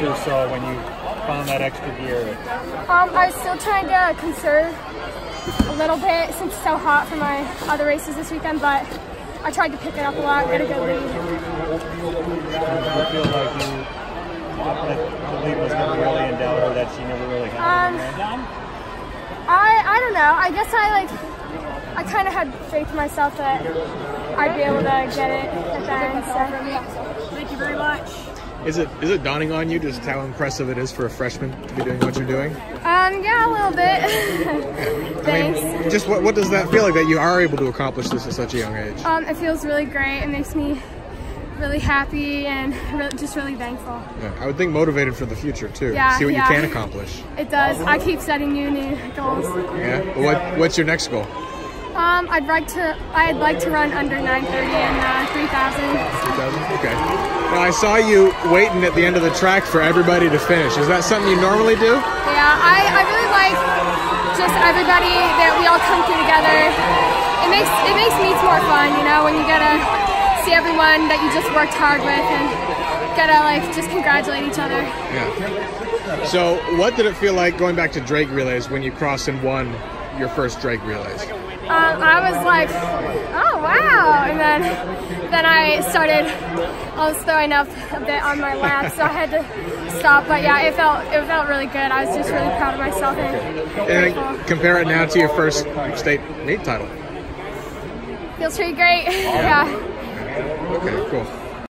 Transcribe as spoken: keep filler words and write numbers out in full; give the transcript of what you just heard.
through saw when you found that extra gear? Um, I was still trying to conserve a little bit since it's so hot for my other races this weekend, but I tried to pick it up a lot, got a good lead. Did it feel like you, the lead was never really in doubt, or that she never really had um, I, I don't know. I guess I like, I kind of had faith in myself that I'd be able to get it at the end, so thank you very much. Is it is it dawning on you just how impressive it is for a freshman to be doing what you're doing? Um, yeah, a little bit. Thanks. I mean, just what, what does that feel like that you are able to accomplish this at such a young age? Um, it feels really great. It makes me really happy and re just really thankful. Yeah, I would think motivated for the future too. Yeah, see what yeah. you can accomplish. It does. I keep setting new new goals. Yeah. What What's your next goal? Um, I'd like to. I'd like to run under nine thirty and uh, three thousand. Three thousand. Okay. Now I saw you waiting at the end of the track for everybody to finish. Is that something you normally do? Yeah, I, I really like just everybody that we all come through together. It makes it makes meets more fun, you know, when you get to see everyone that you just worked hard with and get to like just congratulate each other. Yeah. So what did it feel like going back to Drake Relays when you crossed and won your first Drake Relays? Um, I was like, oh wow, and then then I started, I was throwing up a bit on my lap, so I had to stop. But yeah, it felt it felt really good. I was just really proud of myself. And, and then compare it now to your first state meet title. Feels pretty great. Yeah. Okay, cool.